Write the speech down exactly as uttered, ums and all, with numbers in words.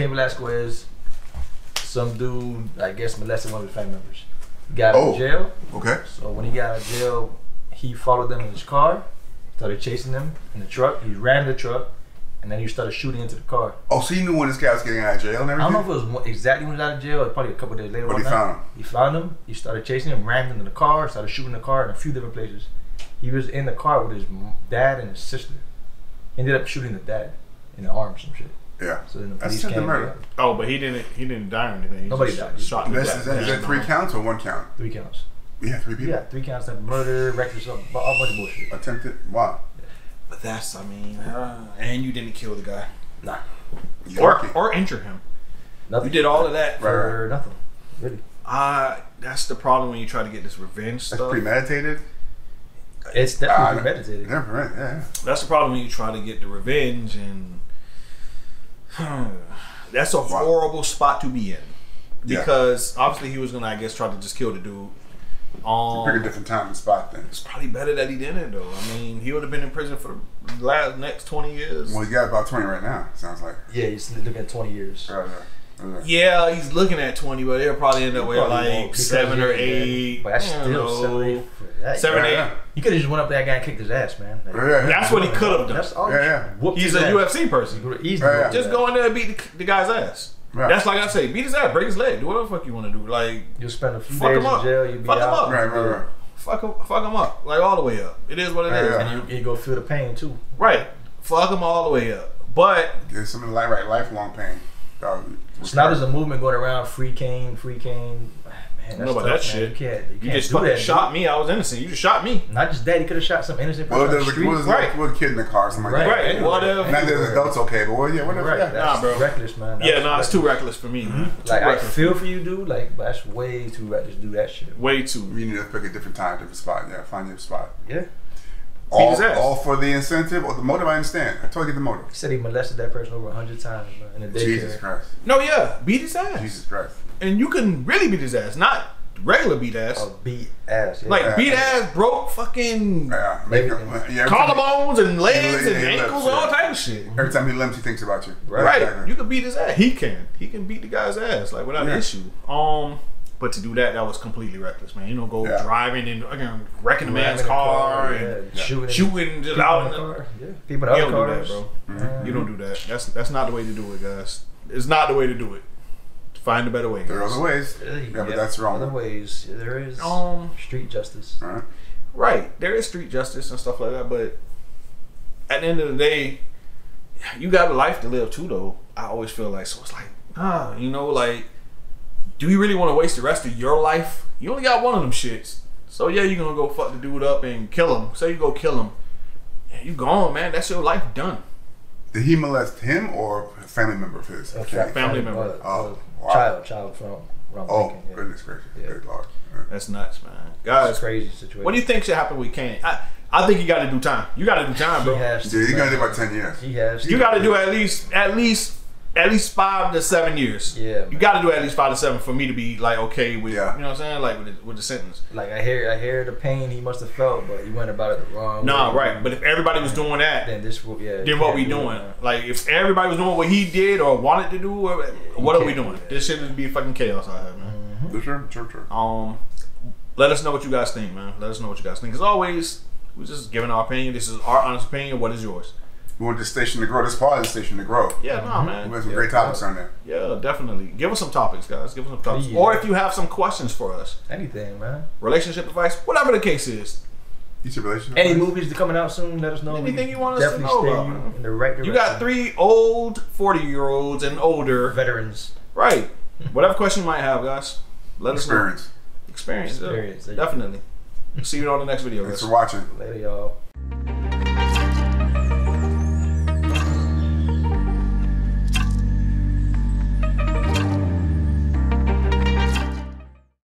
Cain Velasquez, some dude, I guess, molested one of his family members. Got oh, in jail. Okay. So when he got out of jail, he followed them in his car, started chasing them in the truck. He ran the truck, and then he started shooting into the car. Oh, so you knew when this guy was getting out of jail and everything? I don't know if it was exactly when he was out of jail, or probably a couple of days later. But he found him. He found him. He started chasing him, ran into the car, started shooting the car in a few different places. He was in the car with his dad and his sister. Ended up shooting the dad in the arm, some shit. Yeah. So then the police came. Murder. Oh, but he didn't. He didn't die or anything. He Nobody died. Shot. Is that, that, that three counts or one count? Three counts. Yeah, three people. Yeah, three counts. That murder, reckless, all bunch of bullshit. Attempted. Wow. Yeah. But that's, I mean, uh, and you didn't kill the guy. Nah. You're or lucky. Or injure him. Nothing. You did all of that for right. nothing. Really. Uh that's the problem when you try to get this revenge stuff. That's premeditated. It's definitely uh, premeditated. Never, right? Yeah. That's the problem when you try to get the revenge and. That's a horrible spot to be in, because yeah. obviously he was gonna, I guess, try to just kill the dude. Um, pick a different time and spot then. It's probably better that he didn't, though. I mean, he would have been in prison for the last next twenty years. Well, he got about twenty right now. Sounds like. Yeah, he's looking at twenty years. Right, right, right. Yeah, he's looking at twenty, but they'll probably end up with like seven or eight. But that's still seven, eight. Seven, eight. He could have just went up there and kicked his ass, man. Like, yeah, yeah, that's yeah. what he could have done. That's all. Yeah, yeah. He's a ass. U F C person. Easy. Yeah, yeah. Just go in there and beat the, the guy's ass. Right. That's like I say, beat his ass, break his leg, do whatever the fuck you want to do. Like, you'll spend a few days in jail, you'll be fuck out. Fuck him up. Right, right, right. Fuck him, fuck him up. Like, all the way up. It is what it yeah, is. Yeah. And you, you go feel the pain, too. Right. Fuck him all the way up. But. There's some like, right, lifelong pain. It's not as a movement going around, free Cain, free Cain. Man, no, but that man. shit. You, can't, you, can't you just fucking shot dude. me. I was innocent. You just shot me. Not just that. He could have shot some innocent person. Well, there's the was right. like, a kid in the car or something like right. that. Right. Whatever. Now there's adults, okay, but well, yeah, whatever. Right. That's nah, bro. Reckless, man. That yeah, nah, reckless. It's too reckless for me. Mm-hmm. Like, I feel for you, dude. Like, but that's way too reckless to do that shit. Way too. You need to pick a different time, different spot. Yeah, find your spot. Yeah. All, all for the incentive or the motive? I understand. I totally get the motive. He said he molested that person over a hundred times in a day. Jesus Christ. No, yeah, beat his ass. Jesus Christ. And you can really beat his ass, not regular beat ass. Oh, beat ass. Yeah. Like yeah, beat ass, ass, broke fucking yeah, make him, yeah, collarbones time, and legs and, and ankles, lips, all yeah. type of shit. Every time he limps, he thinks about you. Right. right. Exactly. You can beat his ass. He can. He can beat the guy's ass like without yeah. issue. Um, but to do that, that was completely reckless, man. You don't go yeah. driving and again, wrecking a man's car, car and yeah. shooting, shooting just out in the car. Yeah. People in other cars. Do that, bro. Mm-hmm. You don't do that. That's that's not the way to do it, guys. It's not the way to do it. Find a better way. There are other ways. Yeah, yeah, but that's wrong. Other ways. Yeah, there is um, street justice. Right. Right. There is street justice and stuff like that, but at the end of the day, you got a life to live too, though. I always feel like, so it's like, ah, you know, like, do you really want to waste the rest of your life? You only got one of them shits. So, yeah, you're going to go fuck the dude up and kill him. Say you go kill him. Yeah, you gone, man. That's your life done. Did he molest him or a family member of his? Okay. Family, family member. Oh, wow. Child, child from. Wrong oh, thinking, yeah. goodness gracious. Yeah. Good Lord. Yeah. That's nuts, man. Guys. That's a crazy situation. What do you think should happen with Cain? I, I think he got to do time. You got to do time, bro. He has to. Yeah, you got to do about ten years. He has to. You got to do at least, at least, at least five to seven years. Yeah. Man. You got to do at least five to seven for me to be like, okay with, yeah. you know what I'm saying? Like with the, with the sentence. Like I hear, I hear the pain he must have felt, but he went about it the wrong nah, way. Nah, right. But if everybody was doing that, then this will, yeah. Then what we do doing? It, like if everybody was doing what he did or wanted to do, or, yeah, what are we doing? Do this shit would be fucking chaos out here, man. Mm-hmm. Sure, sure, sure. Um, let us know what you guys think, man. Let us know what you guys think. As always, we're just giving our opinion. This is our honest opinion. What is yours? We want this station to grow. This part of the station to grow. Yeah, nah, man. We have some yeah, great topics on there. Yeah, definitely. Give us some topics, guys. Give us some topics. Yeah. Or if you have some questions for us. Anything, man. Relationship advice, whatever the case is. Each relationship Any advice? movies that are coming out soon, let us know. Anything you want us to know about. You, in the right direction. You got three old forty-year-olds and older. Veterans. Right. Whatever question you might have, guys, let Experience. us know. Experience. Experience. Experience. Definitely. See you on the next video, guys. Thanks for watching. Later, y'all.